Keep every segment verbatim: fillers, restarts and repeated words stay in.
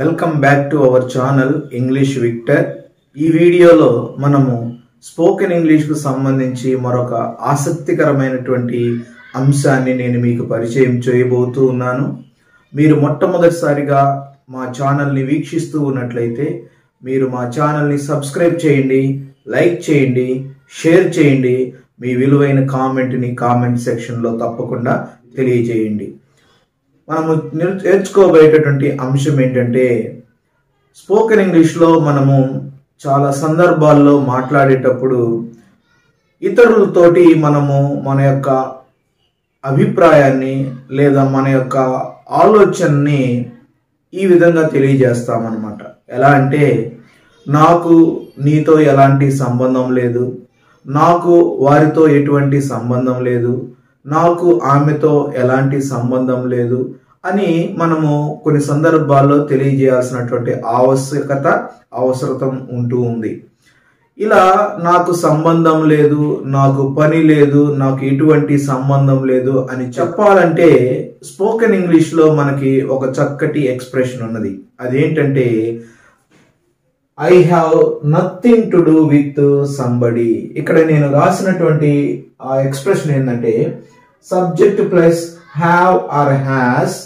Welcome back to our channel English Victor. ఈ వీడియోలో మనము స్పోకెన్ ఇంగ్లీష్ కు సంబంధించి మరొక ఆసక్తికరమైనటువంటి అంశాన్ని నేను మీకు పరిచయం చేయబోతున్నాను। మీరు మొట్టమొదటిసారిగా మా ఛానల్ ని వీక్షిస్తూ ఉన్నట్లయితే మీరు మా ఛానల్ ని సబ్స్క్రైబ్ చేయండి, లైక్ చేయండి, షేర్ చేయండి, మీ విలువైన కామెంట్ ని కామెంట్ సెక్షన్ లో తప్పకుండా తెలియజేయండి। మనము నేర్చుకోబోయేటటువంటి అంశం ఏంటంటే స్పోకెన్ ఇంగ్లీష్లో మనము చాలా సందర్భాల్లో మాట్లాడేటప్పుడు ఇతరులతోటి మనము మన యొక్క అభిప్రాయాన్ని లేదా మన యొక్క ఆలోచనని ఈ విధంగా తెలియజేస్తామన్నమాట। ఎలా అంటే, నాకు నీతో ఎలాంటి సంబంధం లేదు, నాకు వారితో ఎటువంటి సంబంధం లేదు, నాకు ఆమెతో ఎలాంటి సంబంధం లేదు అని మనము కొన్ని సందర్భాల్లో తెలియజేయాల్సినటువంటి ఆవశ్యకత అవసరం ఉంటూ ఉంది। ఇలా నాకు సంబంధం లేదు, నాకు పని లేదు, నాకు ఎటువంటి సంబంధం లేదు అని చెప్పాలంటే స్పోకెన్ ఇంగ్లీష్లో మనకి ఒక చక్కటి ఎక్స్ప్రెషన్ ఉన్నది। అదేంటంటే I have nothing to do with somebody. ఇక్కడ నేను రాసినటువంటి ఆ ఎక్స్ప్రెషన్ ఏంటంటే subject plus have or has,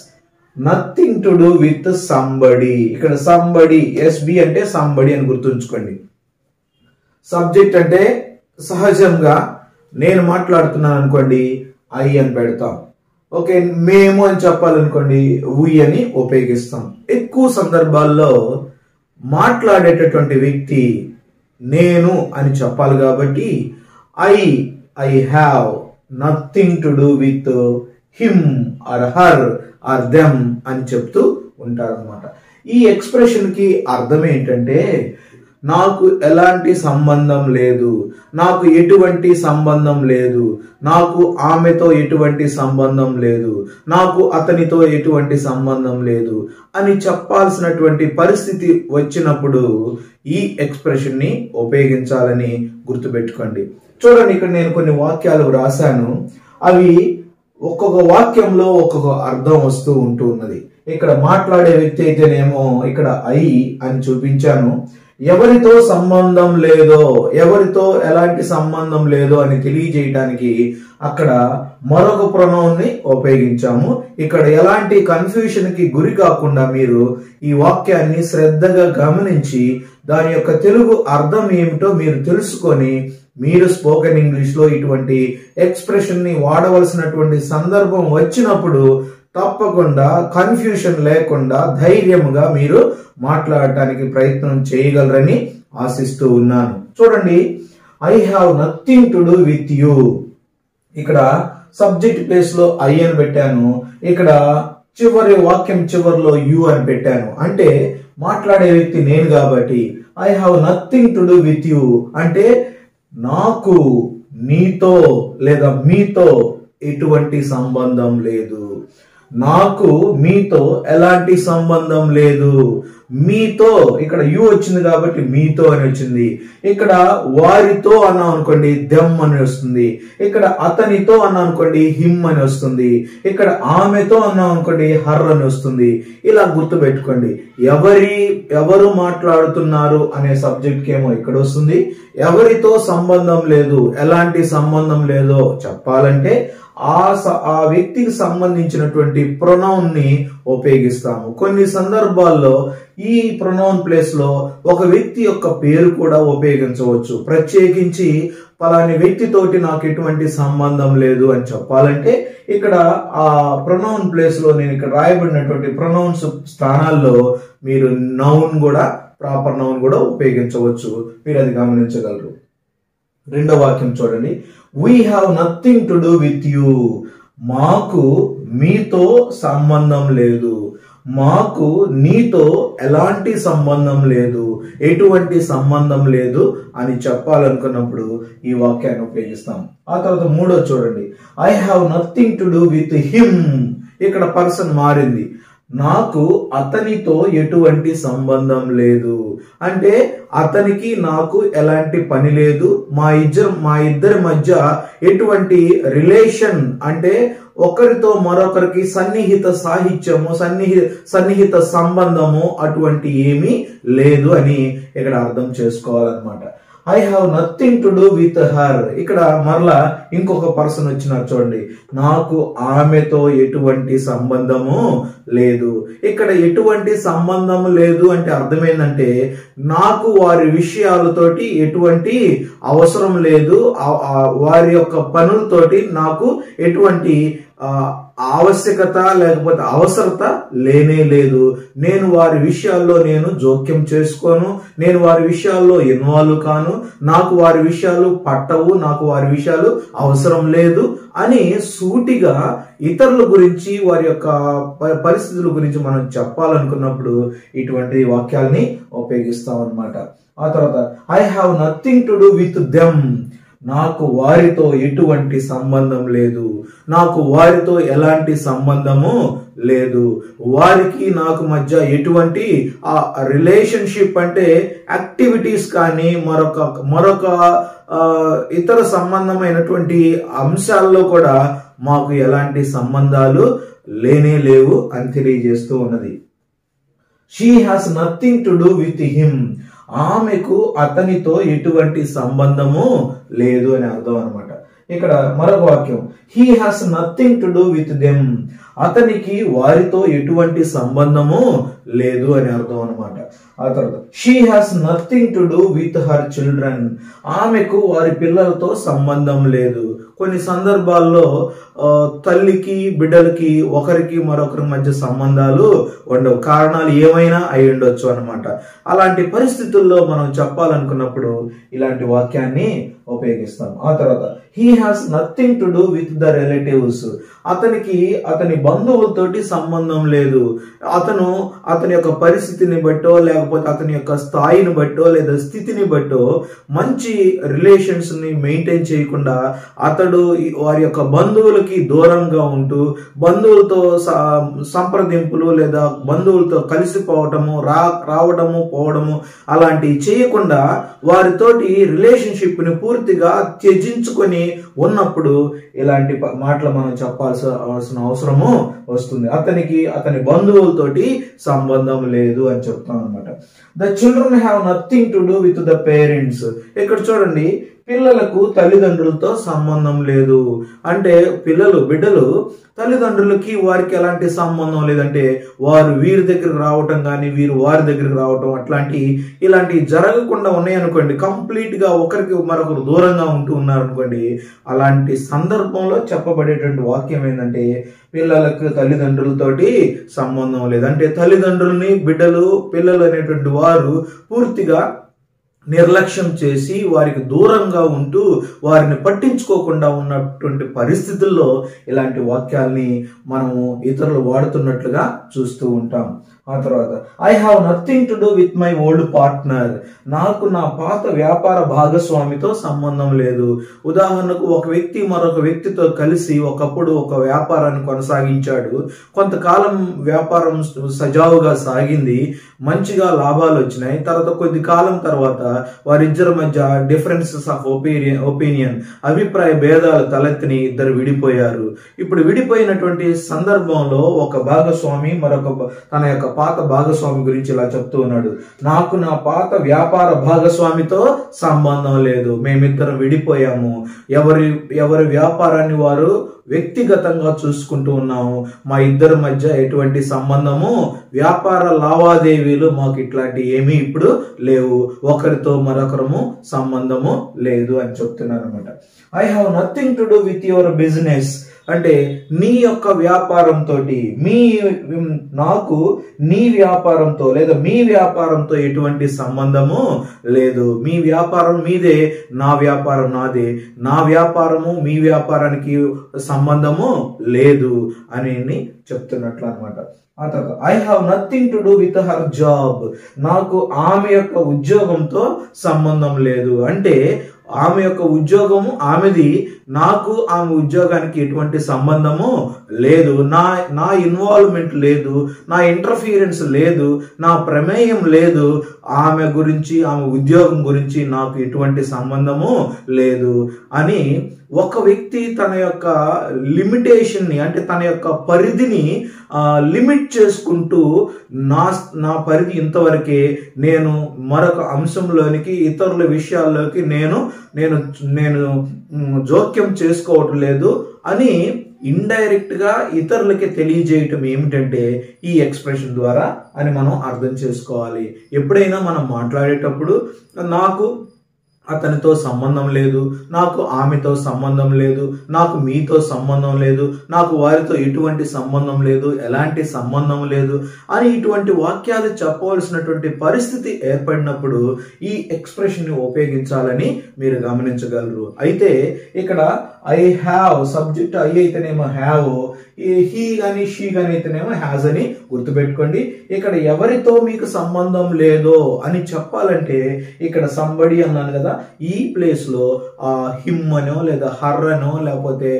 nothing to do with somebody. ఇక్కడ సంబడి ఎస్బి అంటే సంబడి అని గుర్తుంచుకోండి। సబ్జెక్ట్ అంటే సహజంగా నేను మాట్లాడుతున్నాను అనుకోండి, ఐ అని పెడతాం। ఓకే, మేము అని చెప్పాలనుకోండి, వి అని ఉపయోగిస్తాం। ఎక్కువ సందర్భాల్లో మాట్లాడేటటువంటి వ్యక్తి నేను అని చెప్పాలి కాబట్టి I I have nothing to do with him or her or them అని చెప్తూ ఉంటారనమాట। ఈ ఎక్స్ప్రెషన్కి అర్థం ఏంటంటే నాకు ఎలాంటి సంబంధం లేదు, నాకు ఎటువంటి సంబంధం లేదు, నాకు ఆమెతో ఎటువంటి సంబంధం లేదు, నాకు అతనితో ఎటువంటి సంబంధం లేదు అని చెప్పాల్సినటువంటి పరిస్థితి వచ్చినప్పుడు ఈ ఎక్స్ప్రెషన్ని ఉపయోగించాలని గుర్తుపెట్టుకోండి। చూడండి, ఇక్కడ నేను కొన్ని వాక్యాలు రాశాను, అవి ఒక్కొక్క వాక్యంలో ఒక్కొక్క అర్థం వస్తూ ఉంటూ ఉన్నది। ఇక్కడ మాట్లాడే వ్యక్తి అయితేనేమో ఇక్కడ ఐ అని చూపించాను, ఎవరితో సంబంధం లేదో, ఎవరితో ఎలాంటి సంబంధం లేదో అని తెలియజేయడానికి అక్కడ మరొక ప్రొనౌన్ని ఉపయోగించాము। ఇక్కడ ఎలాంటి కన్ఫ్యూషన్ కి గురి కాకుండా మీరు ఈ వాక్యాన్ని శ్రద్ధగా గమనించి దాని యొక్క తెలుగు అర్థం ఏమిటో మీరు తెలుసుకొని మీరు స్పోకెన్ ఇంగ్లీష్లో ఇటువంటి ఎక్స్ప్రెషన్ని వాడవలసినటువంటి సందర్భం వచ్చినప్పుడు తప్పకుండా కన్ఫ్యూషన్ లేకుండా ధైర్యంగా మీరు మాట్లాడటానికి ప్రయత్నం చేయగలరని ఆశిస్తూ ఉన్నాను। చూడండి, I have nothing to do with you, ఇక్కడ సబ్జెక్ట్ ప్లేస్ లో ఐ అని పెట్టాను, ఇక్కడ చివరి వాక్యం చివరిలో యు అని పెట్టాను, అంటే మాట్లాడే వ్యక్తి నేను కాబట్టి I have nothing to do with you అంటే నాకు నీతో లేదా మీతో ఎటువంటి సంబంధం లేదు, నాకు మీతో ఎలాంటి సంబంధం లేదు, మీతో ఇక్కడ యు వచ్చింది కాబట్టి మీతో అని వచ్చింది, ఇక్కడ వారితో అన్నాం అనుకోండి దెమ్ అని వస్తుంది, ఇక్కడ అతనితో అన్నాం అనుకోండి హిమ్ అని వస్తుంది, ఇక్కడ ఆమెతో అన్నాం అనుకోండి హర్ అని వస్తుంది। ఇలా గుర్తు పెట్టుకోండి, ఎవరి ఎవరు మాట్లాడుతున్నారు అనే సబ్జెక్ట్ ఏమో ఇక్కడ వస్తుంది, ఎవరితో సంబంధం లేదు ఎలాంటి సంబంధం లేదో చెప్పాలంటే ఆ ఆ వ్యక్తికి సంబంధించినటువంటి ప్రొనౌన్ ని ఉపయోగిస్తాము। కొన్ని సందర్భాల్లో ఈ ప్రొనౌన్ ప్లేస్ లో ఒక వ్యక్తి యొక్క పేరు కూడా ఉపయోగించవచ్చు, ప్రత్యేకించి పలాని వ్యక్తితోటి నాకు ఎటువంటి సంబంధం లేదు అని చెప్పాలంటే ఇక్కడ ఆ ప్రొనౌన్ ప్లేస్ లో నేను ఇక్కడ రాయబడినటువంటి ప్రొనౌన్స్ స్థానాల్లో మీరు నౌన్ కూడా ప్రాపర్ నౌన్ కూడా ఉపయోగించవచ్చు, మీరు అది గమనించగలరు। రెండో వాక్యం చూడండి, we have nothing to do with you, మాకు మీతో సంబంధం లేదు, మాకు నీతో ఎలాంటి సంబంధం లేదు, ఎటువంటి సంబంధం లేదు అని చెప్పాలనుకున్నప్పుడు ఈ వాక్యాన్ని ఉపయోగిస్తాం। ఆ తర్వాత మూడో చూడండి, I have nothing to do with him, ఇక్కడ పర్సన్ మారింది, నాకు అతనితో ఎటువంటి సంబంధం లేదు అంటే అతనికి నాకు ఎలాంటి పని లేదు, మా ఇద్దరు మా ఇద్దరి మధ్య ఎటువంటి రిలేషన్ అంటే ఒకరితో మరొకరికి సన్నిహిత సాహిత్యము సన్నిహిత సన్నిహిత సంబంధము అటువంటి ఏమీ లేదు అని ఇక్కడ అర్థం చేసుకోవాలన్నమాట. I have nothing to do with her. ఇక్కడ మరలా ఇంకొక పర్సన్ వచ్చినారు చూడండి, నాకు ఆమెతో ఎటువంటి సంబంధము లేదు. ఇక్కడ ఎటువంటి సంబంధము లేదు అంటే అర్థం ఏంటంటే నాకు వారి విషయాలతోటి ఎటువంటి అవసరం లేదు, వారి యొక్క పనులతోటి నాకు ఎటువంటి ఆవశ్యకత లేకపోతే అవసరత లేనే లేదు. నేను వారి విషయాల్లో నేను జోక్యం చేసుకోను, నేను వారి విషయాల్లో ఇన్వాల్వ్ కాను, నాకు వారి విషయాలు పట్టవు, నాకు వారి విషయాలు అవసరం లేదు అని సూటిగా ఇతరుల గురించి వారి యొక్క పరిస్థితుల గురించి మనం చెప్పాలనుకున్నప్పుడు ఇటువంటి వాక్యాల్ని ఉపయోగిస్తాం అన్నమాట. ఆ తర్వాత I have nothing to do with them, నాకు వారితో ఎటువంటి సంబంధం లేదు, నాకు వారితో ఎలాంటి సంబంధము లేదు, వారికి నాకు మధ్య ఎటువంటి ఆ రిలేషన్షిప్ అంటే యాక్టివిటీస్ కానీ మరొక మరొక ఇతర సంబంధమైనటువంటి అంశాల్లో కూడా మాకు ఎలాంటి సంబంధాలు లేనే లేవు అని తెలియజేస్తూ ఉన్నది. She has nothing to do with him, ఆమెకు అతనితో ఎటువంటి సంబంధము లేదు అని అర్థం అనమాట. ఇక్కడ మరొక వాక్యం he has nothing to do with them, అతనికి వారితో ఎటువంటి సంబంధము లేదు అని అర్థం అనమాట. ఆ తర్వాత she has nothing to do with her children, ఆమెకు వారి పిల్లలతో సంబంధం లేదు. కొన్ని సందర్భాల్లో తల్లికి బిడ్డలకి ఒకరికి మరొకరి మధ్య సంబంధాలు ఉండవు, కారణాలు ఏమైనా అయి ఉండొచ్చు అనమాట. అలాంటి పరిస్థితుల్లో మనం చెప్పాలనుకున్నప్పుడు ఇలాంటి వాక్యాన్ని ఉపయోగిస్తాం. ఆ తర్వాత he has nothing to do with the relatives, అతనికి అతని బంధువులతోటి సంబంధం లేదు. అతను అతని యొక్క పరిస్థితిని బట్టో లేకపోతే అతని యొక్క స్థాయిని బట్టో లేదా స్థితిని బట్టో మంచి రిలేషన్స్ ని మెయింటైన్ చేయకుండా అతడు వారి యొక్క బంధువులకి దూరంగా ఉంటూ బంధువులతో సంప్రదింపులు లేదా బంధువులతో కలిసిపోవటము రా రావడము పోవడము అలాంటివి చేయకుండా వారితోటి రిలేషన్షిప్ ని పూర్తిగా త్యజించుకొని ఉన్నప్పుడు ఇలాంటి మాటలు మనం చెప్పాల్సిన అవసరము వస్తుంది. అతనికి అతని బంధువులతోటి సంబంధం లేదు అని చెప్తాం అనమాట. The children have nothing to do with the parents, ఇక్కడ చూడండి పిల్లలకు తల్లిదండ్రులతో సంబంధం లేదు అంటే పిల్లలు బిడ్డలు తల్లిదండ్రులకి వారికి ఎలాంటి సంబంధం లేదంటే వారు వీరి దగ్గరికి రావటం కానీ వీరు వారి దగ్గరికి రావటం అట్లాంటి ఇలాంటివి జరగకుండా ఉన్నాయనుకోండి, కంప్లీట్గా ఒకరికి మరొకరు దూరంగా ఉంటూ ఉన్నారనుకోండి, అలాంటి సందర్భంలో చెప్పబడేటువంటి వాక్యం ఏంటంటే పిల్లలకు తల్లిదండ్రులతోటి సంబంధం లేదు అంటే తల్లిదండ్రుల్ని బిడ్డలు పిల్లలు అనేటువంటి వారు పూర్తిగా నిర్లక్ష్యం చేసి వారికి దూరంగా ఉంటూ వారిని పట్టించుకోకుండా ఉన్నటువంటి పరిస్థితుల్లో ఇలాంటి వాక్యాల్ని మనము ఇతరులు వాడుతున్నట్లుగా చూస్తూ ఉంటాం. ఆ తర్వాత I have nothing to do with my old partner, నాకు నా పాత వ్యాపార భాగస్వామితో సంబంధం లేదు. ఉదాహరణకు ఒక వ్యక్తి మరొక వ్యక్తితో కలిసి ఒకప్పుడు ఒక వ్యాపారాన్ని కొనసాగించాడు, కొంతకాలం వ్యాపారం సజావుగా సాగింది, మంచిగా లాభాలు వచ్చినాయి. తర్వాత కొద్ది కాలం తర్వాత వారిద్దరి మధ్య డిఫరెన్సెస్ ఆఫ్ ఒపీనియన్ ఒపీనియన్ అభిప్రాయ భేదాలు తలెత్తిని ఇద్దరు విడిపోయారు. ఇప్పుడు విడిపోయినటువంటి సందర్భంలో ఒక భాగస్వామి మరొక తన యొక్క పాత భాగస్వామి గురించి ఇలా చెప్తూ ఉన్నాడు, నాకు నా పాత వ్యాపార భాగస్వామితో సంబంధం లేదు, మేమిద్దరం విడిపోయాము, ఎవరి ఎవరి వ్యాపారాన్ని వారు వ్యక్తిగతంగా చూసుకుంటూ ఉన్నాము, మా ఇద్దరి మధ్య ఎటువంటి సంబంధము వ్యాపార లావాదేవీలు మాకు ఇట్లాంటి ఏమీ ఇప్పుడు లేవు, ఒకరితో మరొకరము సంబంధము లేదు అని చెప్తున్నారు అనమాట. I have nothing to do with your business అంటే నీ యొక్క వ్యాపారంతో మీ నాకు నీ వ్యాపారంతో లేదా మీ వ్యాపారంతో ఎటువంటి సంబంధము లేదు, మీ వ్యాపారం మీదే నా వ్యాపారం నాదే, నా వ్యాపారము మీ వ్యాపారానికి సంబంధము లేదు అని చెప్తున్నట్లు అనమాట. ఆ తర్వాత I have nothing to do with her job, నాకు ఆమె యొక్క ఉద్యోగంతో సంబంధం లేదు అంటే ఆమె యొక్క ఉద్యోగము ఆమెది, నాకు ఆమె ఉద్యోగానికి ఎటువంటి సంబంధము లేదు, నా నా ఇన్వాల్వ్మెంట్ లేదు, నా ఇంటర్ఫీరెన్స్ లేదు, నా ప్రమేయం లేదు, ఆమె గురించి ఆమె ఉద్యోగం గురించి నాకు ఎటువంటి సంబంధము లేదు అని ఒక వ్యక్తి తన యొక్క లిమిటేషన్ని అంటే తన యొక్క పరిధిని లిమిట్ చేసుకుంటూ నా నా పరిధి ఇంతవరకే, నేను మరొక అంశంలోనికి ఇతరుల విషయాల్లోకి నేను నేను నేను జోక్యం చేసుకోవటం లేదు అని ఇండైరెక్ట్ గా ఇతరులకి తెలియజేయటం ఏమిటంటే ఈ ఎక్స్ప్రెషన్ ద్వారా అని మనం అర్థం చేసుకోవాలి. ఎప్పుడైనా మనం మాట్లాడేటప్పుడు నాకు అతనితో సంబంధం లేదు, నాకు ఆమెతో సంబంధం లేదు, నాకు మీతో సంబంధం లేదు, నాకు వారితో ఎటువంటి సంబంధం లేదు, ఎలాంటి సంబంధం లేదు అని ఇటువంటి వాక్యాలు చెప్పవలసినటువంటి పరిస్థితి ఏర్పడినప్పుడు ఈ ఎక్స్ప్రెషన్ని ఉపయోగించాలని మీరు గమనించగలరు. అయితే ఇక్కడ ఐ హ్యావ్ సబ్జెక్ట్ ఐ అయితేనేమో హ్యావ్, హీ కానీ షీ కానీ అయితేనేమో హ్యాజ్ అని గుర్తుపెట్టుకోండి. ఇక్కడ ఎవరితో మీకు సంబంధం లేదో అని చెప్పాలంటే ఇక్కడ సంబడి అన్నాను కదా, ఈ ప్లేస్ లో ఆ హిమ్ అనో లేదా హర్ అనో లేకపోతే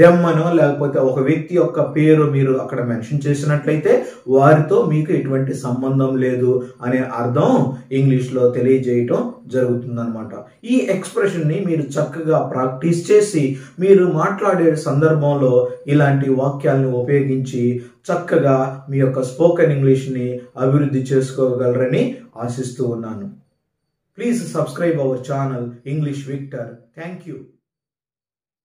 దెమ్ అనో లేకపోతే ఒక వ్యక్తి యొక్క పేరు మీరు అక్కడ మెన్షన్ చేసినట్లయితే వారితో మీకు ఎటువంటి సంబంధం లేదు అనే అర్థం ఇంగ్లీష్ లో తెలియజేయటం జరుగుతుందన్నమాట. ఈ ఎక్స్ప్రెషన్ ని మీరు చక్కగా ప్రాక్టీస్ చేసి మీరు మాట్లాడే సందర్భంలో ఇలాంటి వాక్యాలను ఉపయోగించి చక్కగా మీ యొక్క స్పోకెన్ ఇంగ్లీష్ ని అభివృద్ధి చేసుకోగలరని ఆశిస్తూ ఉన్నాను. Please subscribe our channel English Victor. Thank you.